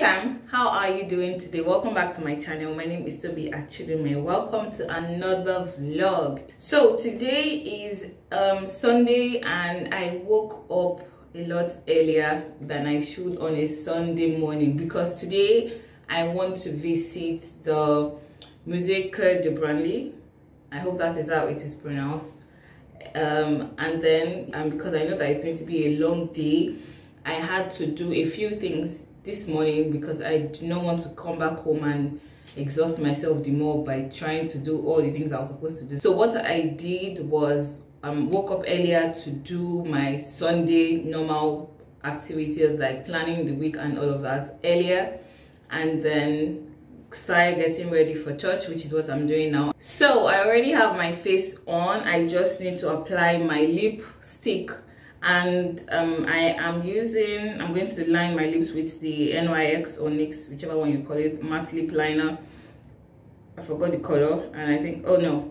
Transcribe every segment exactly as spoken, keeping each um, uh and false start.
Hey fam, how are you doing today? Welcome back to my channel. My name is Toby Achudume. Welcome to another vlog. So today is um Sunday and I woke up a lot earlier than I should on a Sunday morning because today I want to visit the Musee Quai de Branly. I hope that is how it is pronounced. Um and then and because I know that it's going to be a long day, I had to do a few things this morning because I do not want to come back home and exhaust myself the more by trying to do all the things I was supposed to do. So what I did was um woke up earlier to do my Sunday normal activities like planning the week and all of that earlier, and then started getting ready for church, which is what I'm doing now. So I already have my face on. I just need to apply my lipstick. And um I am using I'm going to line my lips with the nyx or nyx, whichever one you call it, matte lip liner. I forgot the color, and I think oh no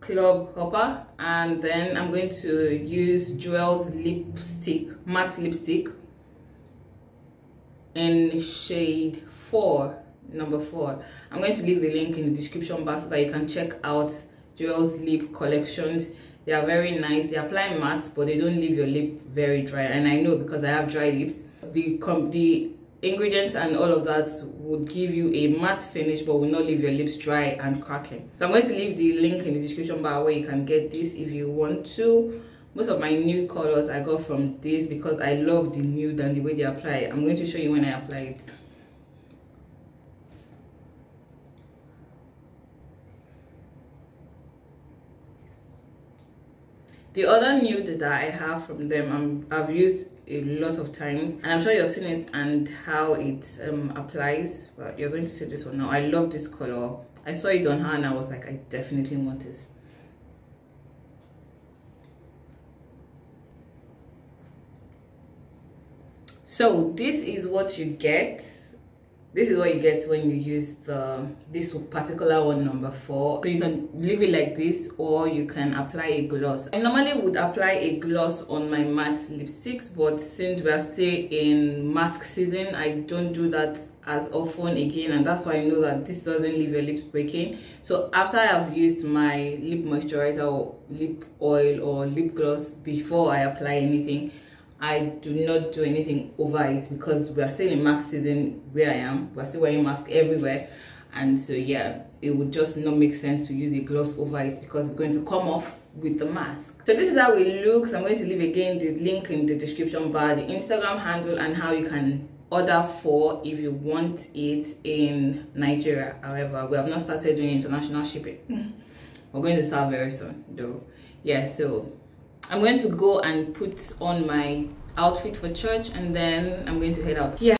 Club Hopper. And then I'm going to use Jewellez lipstick, matte lipstick in shade four, number four. I'm going to leave the link in the description bar so that you can check out Jewellez lip collections. They are very nice. They apply matte, but they don't leave your lip very dry. And I know because I have dry lips. The, the ingredients and all of that would give you a matte finish, but will not leave your lips dry and cracking. So I'm going to leave the link in the description bar where you can get this if you want to. Most of my nude colors I got from this because I love the nude and the way they apply it. I'm going to show you when I apply it. The other nude that I have from them, um, I've used a lot of times, and I'm sure you've seen it and how it um, applies, but you're going to see this one now. I love this color. I saw it on her and I was like, I definitely want this. So this is what you get. This is what you get when you use the this particular one, number four. So you can leave it like this, or you can apply a gloss. I normally would apply a gloss on my matte lipsticks, but since we are still in mask season, I don't do that as often again, and that's why I know that this doesn't leave your lips breaking. So after I've used my lip moisturizer or lip oil or lip gloss before I apply anything, I do not do anything over it because we are still in mask season where I am. We're still wearing masks everywhere, and so yeah, it would just not make sense to use a gloss over it because it's going to come off with the mask. So this is how it looks. I'm going to leave again the link in the description bar, the Instagram handle, and how you can order for if you want it in Nigeria. However, we have not started doing international shipping. We're going to start very soon though. Yeah, so I'm going to go and put on my outfit for church, and then I'm going to head out. Yeah.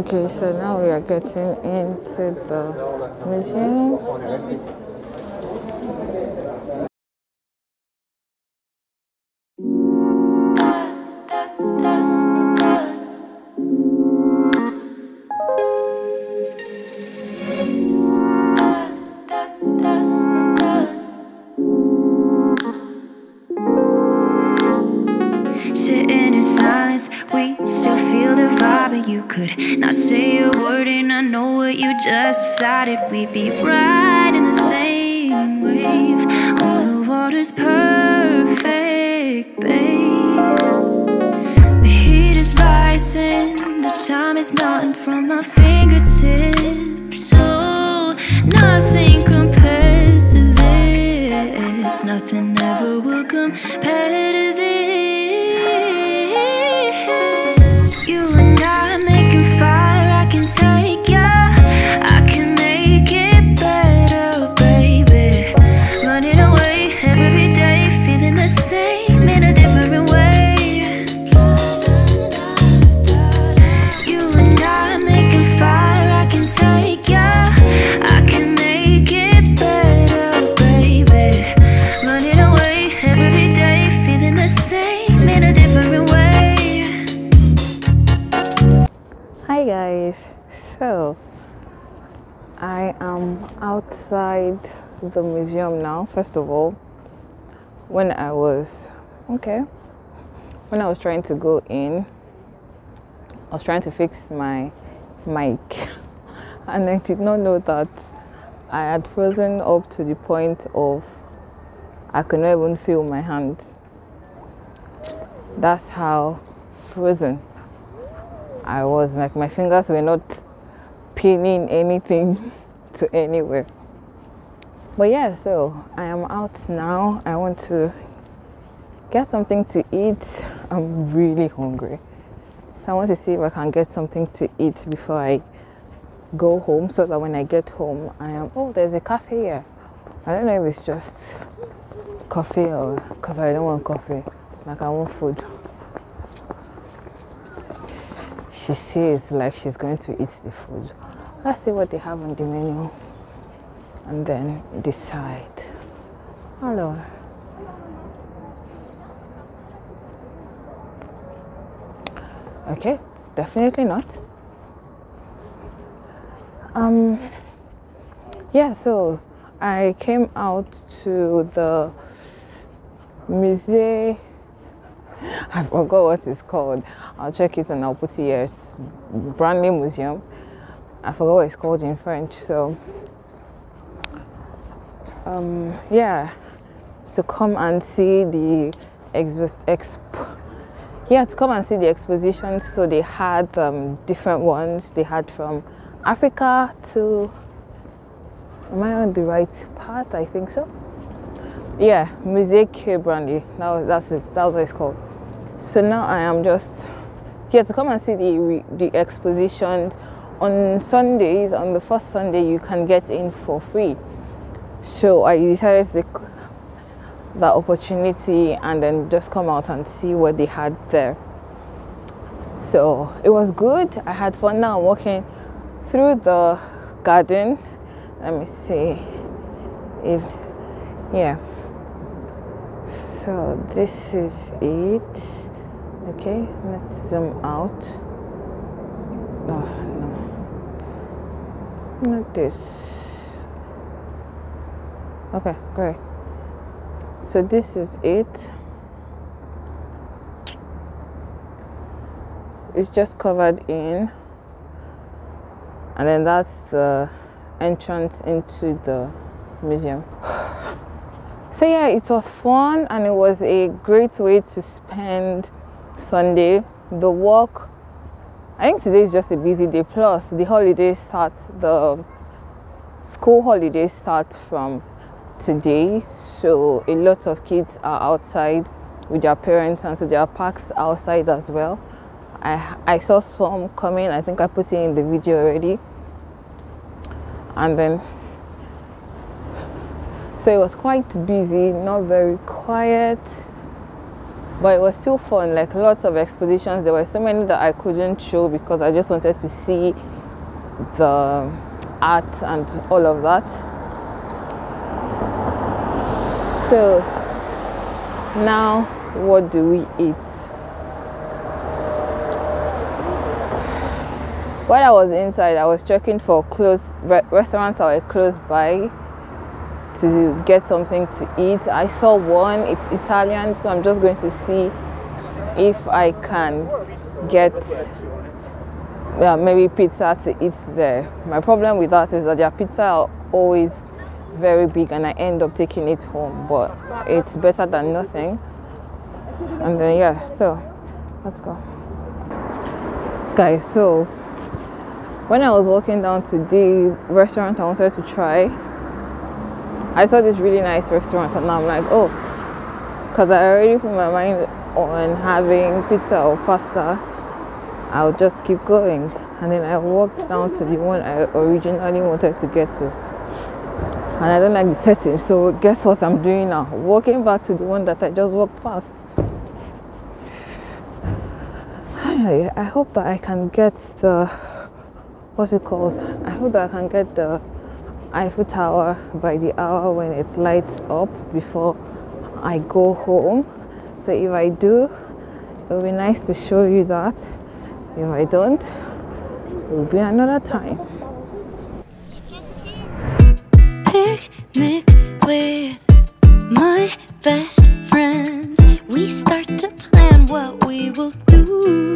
Okay, so now we are getting into the museum. Sitting in silence, we still feel the vibe, but you could not say a word, and I know what you just decided. We'd be riding the same wave. All the water's perfect, babe. The heat is rising, the time is melting from my fingertips. So nothing compares to this. Nothing ever will compare to this. You and I making fire, I can take ya, I can make it better, baby. Running away every day, feeling the same in a different way. You and I making fire, I can take ya, I can make it better, baby. Running away every day, feeling the same in a different way. Hi guys, so I am outside the museum now. First of all, when I was okay when I was trying to go in, I was trying to fix my mic and I did not know that I had frozen up to the point of I could not even feel my hands. That's how frozen I was. Like, my fingers were not pinning anything to anywhere. But yeah, so I am out now. I want to get something to eat. I'm really hungry, so I want to see if I can get something to eat before I go home, so that when I get home I am... Oh, there's a cafe here. I don't know if it's just coffee or... because I don't want coffee, like I want food. She says like she's going to eat the food. Let's see what they have on the menu and then decide. Hello. Okay, definitely not. Um yeah, so I came out to the Musee. I forgot what it's called. I'll check it and I'll put it here. It's Branly Museum. I forgot what it's called in French. So um, yeah, to come and see the exp, exp yeah to come and see the expositions. So they had um, different ones. They had from Africa to... am I on the right path? I think so. Yeah, Musee Quai de Branly. That was that's it. That was what it's called. So now I am just here to come and see the the expositions. On Sundays, on the first Sunday, you can get in for free. So I decided to take that opportunity and then just come out and see what they had there. So it was good. I had fun. Now I'm walking through the garden. Let me see if... yeah. So this is it. Okay, let's zoom out. Oh no, not this. Okay, great. So this is it. It's just covered in, and then that's the entrance into the museum. So yeah, it was fun and it was a great way to spend Sunday. The walk, I think today is just a busy day, plus the holidays start, the school holidays start from today. So a lot of kids are outside with their parents, and so there are parks outside as well. I, I saw some coming, I think I put it in the video already. And then... so it was quite busy, not very quiet. But it was still fun, like lots of expositions. There were so many that I couldn't show because I just wanted to see the art and all of that. So now what do we eat? While I was inside, I was checking for close re restaurants that were close by to get something to eat. I saw one, it's Italian, so I'm just going to see if I can get yeah, maybe pizza to eat there. My problem with that is that their pizza are always very big and I end up taking it home, but it's better than nothing. And then yeah, so let's go. Guys, so when I was walking down to the restaurant I wanted to try, I saw this really nice restaurant and I'm like, oh, because I already put my mind on having pizza or pasta, I'll just keep going. And then I walked down to the one I originally wanted to get to. And I don't like the setting, so guess what I'm doing now? Walking back to the one that I just walked past. I hope that I can get the, what's it called? I hope that I can get the Eiffel Tower by the hour when it lights up before I go home. So if I do, it will be nice to show you that. If I don't, it will be another time. Picnic with my best friends. We start to plan what we will do.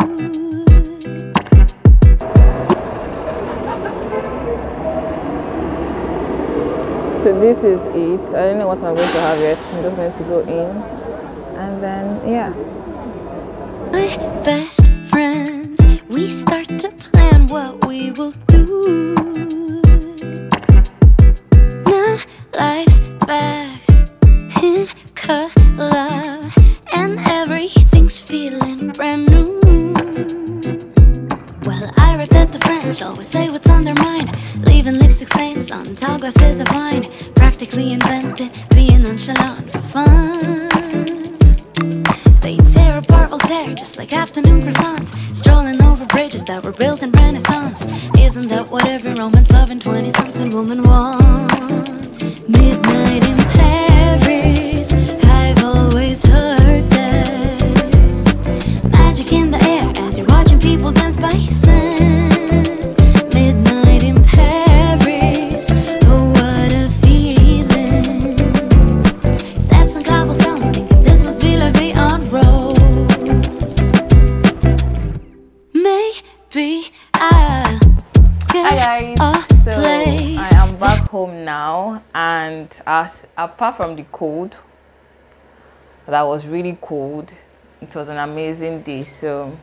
So this is it. I don't know what I'm going to have yet. I'm just going to go in and then, yeah. My best friends, we start to plan what we will do. Now life's back in color and everything's feeling brand new. Well, I read that the French always say what's on their mind, leaving lipstick stains on tall glasses of wine. Practically invented being nonchalant for fun. They tear apart Voltaire just like afternoon croissants, strolling over bridges that were built in Renaissance. Isn't that what every romance-loving twenty-something woman wants? Midnight in Paris, I've always heard there's magic in the air as you're watching people dance by sand. Midnight in Paris, oh what a feeling. Steps and cobblestones, thinking this must be La Vie en Rose. Maybe I'll get Hi guys. A so place. I am back home now, and as apart from the cold, that was really cold, it was an amazing day. So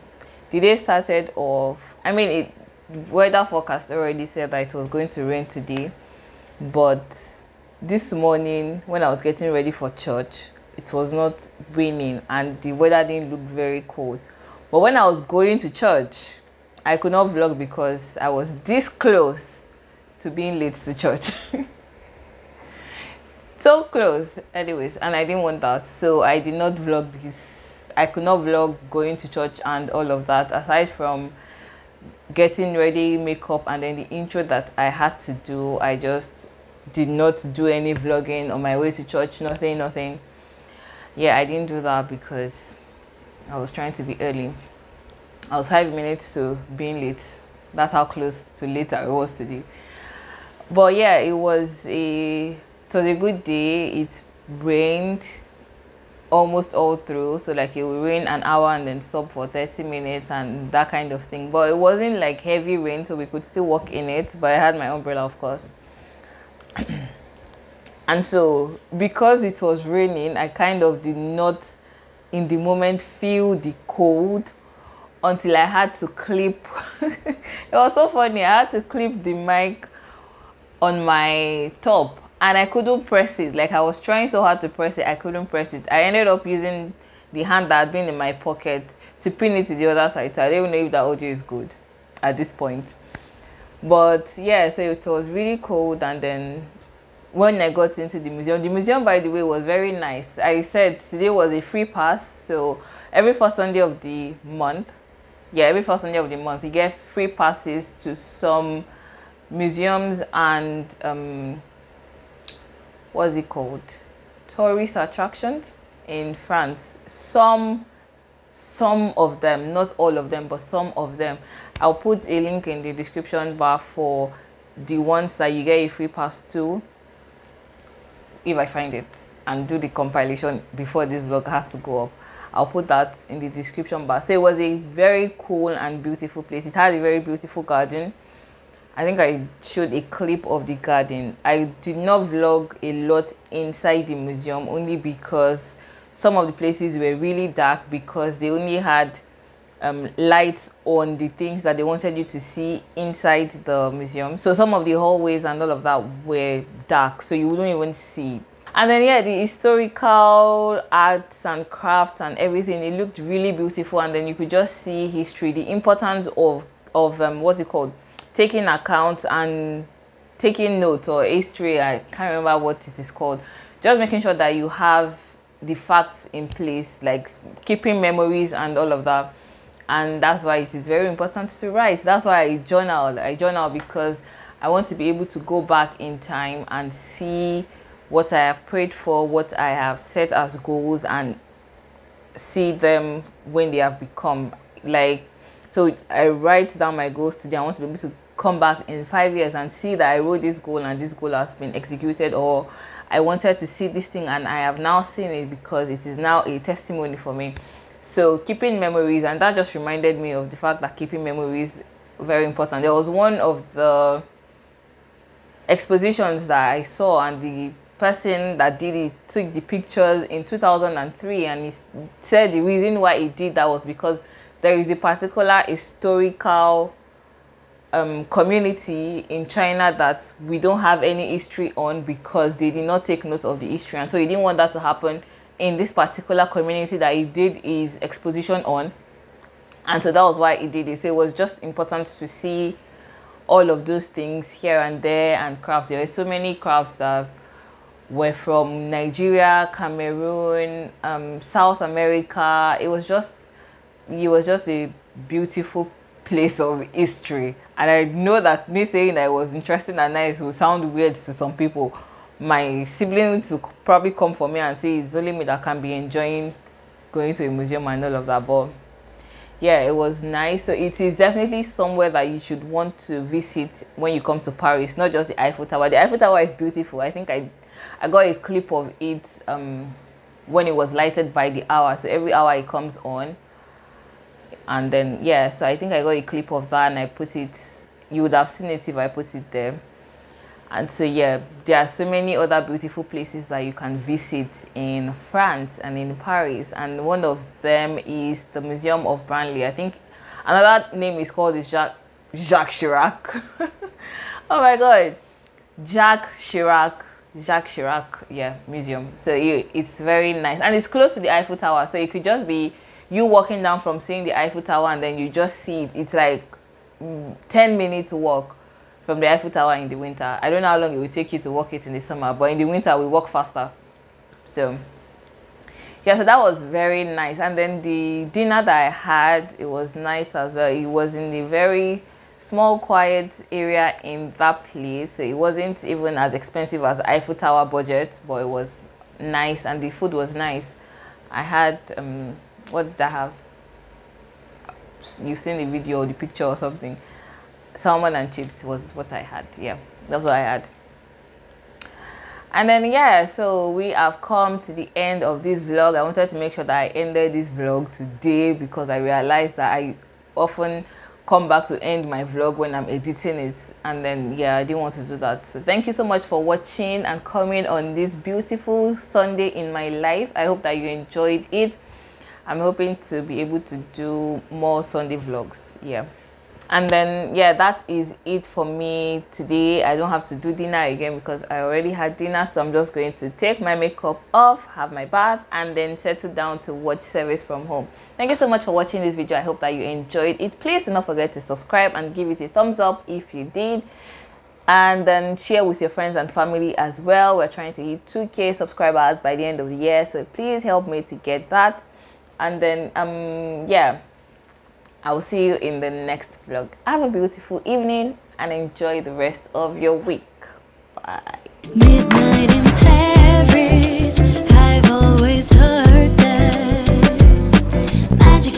the day started off, I mean, it weather forecast already said that it was going to rain today, but this morning when I was getting ready for church, it was not raining and the weather didn't look very cold. But when I was going to church, I could not vlog because I was this close to being late to church. So close. Anyways, and I didn't want that, so I did not vlog this. I could not vlog going to church and all of that, aside from getting ready, makeup, and then the intro that I had to do. I just did not do any vlogging on my way to church. Nothing nothing. Yeah, I didn't do that because I was trying to be early. I was five minutes to being late. That's how close to late I was today. But yeah, it was a it was a good day. It rained almost all through, so like it will rain an hour and then stop for thirty minutes and that kind of thing. But it wasn't like heavy rain, so we could still walk in it, but I had my umbrella, of course. And so because it was raining, I kind of did not in the moment feel the cold until I had to clip it was so funny, I had to clip the mic on my top and I couldn't press it. Like, I was trying so hard to press it, I couldn't press it. I ended up using the hand that had been in my pocket to pin it to the other side, so I don't even know if that audio is good at this point. But yeah, so it was really cold, and then when I got into the museum, the museum, by the way, was very nice. I said today was a free pass, so every first Sunday of the month, yeah, every first Sunday of the month, you get free passes to some museums and um, what's it called? Tourist attractions in France. Some, some of them, not all of them, but some of them. I'll put a link in the description bar for the ones that you get a free pass to, if I find it and do the compilation before this vlog has to go up. I'll put that in the description bar. So it was a very cool and beautiful place. It had a very beautiful garden. I think I showed a clip of the garden. I did not vlog a lot inside the museum, only because some of the places were really dark because they only had um, lights on the things that they wanted you to see inside the museum. So some of the hallways and all of that were dark, so you wouldn't even see it. And then yeah, the historical arts and crafts and everything, it looked really beautiful. And then you could just see history, the importance of of um, what's it called, taking account and taking notes, or history, I can't remember what it is called, just making sure that you have the facts in place, like keeping memories and all of that. And that's why it is very important to write. That's why I journal. I journal because I want to be able to go back in time and see what I have prayed for, what I have set as goals, and see them when they have become. Like, so I write down my goals today. I want to be able to come back in five years and see that I wrote this goal and this goal has been executed, or I wanted to see this thing and I have now seen it, because it is now a testimony for me. So keeping memories, and that just reminded me of the fact that keeping memories is very important. There was one of the expositions that I saw, and the person that did it took the pictures in two thousand three, and he said the reason why he did that was because there is a particular historical um, community in China that we don't have any history on, because they did not take note of the history, and so he didn't want that to happen in this particular community that he did his exposition on. And so that was why he did it. So it was just important to see all of those things here and there, and crafts. There were so many crafts that were from Nigeria, Cameroon, um, South America. It was just, it was just a beautiful place of history. And I know that me saying that it was interesting and nice will sound weird to some people. My siblings will probably come for me and say it's only me that can be enjoying going to a museum and all of that. But yeah, it was nice. So it is definitely somewhere that you should want to visit when you come to Paris. Not just the Eiffel Tower. The Eiffel Tower is beautiful. I think I I got a clip of it um, when it was lighted by the hour. So every hour it comes on. And then, yeah, so I think I got a clip of that and I put it, you would have seen it if I put it there. And so, yeah, there are so many other beautiful places that you can visit in France and in Paris. And one of them is the Museum of Branly. I think another name is called Jacques, Jacques Chirac. Oh my God. Jacques Chirac. Jacques Chirac, yeah, museum. So it, it's very nice, and it's close to the Eiffel Tower, so it could just be you walking down from seeing the Eiffel Tower, and then you just see it. It's like ten minutes walk from the Eiffel Tower in the winter. I don't know how long it will take you to walk it in the summer, but in the winter we walk faster. So yeah, so that was very nice. And then the dinner that I had, it was nice as well. It was in the very small quiet area in that place, so it wasn't even as expensive as Eiffel Tower budget, but it was nice and the food was nice. I had um what did I have? You've seen the video or the picture or something. Salmon and chips was what I had. Yeah, that's what I had. And then yeah, so we have come to the end of this vlog. I wanted to make sure that I ended this vlog today, because I realized that I often come back to end my vlog when I'm editing it, and then yeah, I didn't want to do that. So thank you so much for watching and coming on this beautiful Sunday in my life. I hope that you enjoyed it. I'm hoping to be able to do more Sunday vlogs. Yeah, and then yeah, that is it for me today. I don't have to do dinner again because I already had dinner, so I'm just going to take my makeup off, have my bath, and then settle down to watch service from home. Thank you so much for watching this video. I hope that you enjoyed it. Please do not forget to subscribe and give it a thumbs up if you did. and then share with your friends and family as well. We're trying to hit two K subscribers by the end of the year, so please help me to get that. And then um yeah, I will see you in the next vlog. Have a beautiful evening and enjoy the rest of your week. Bye.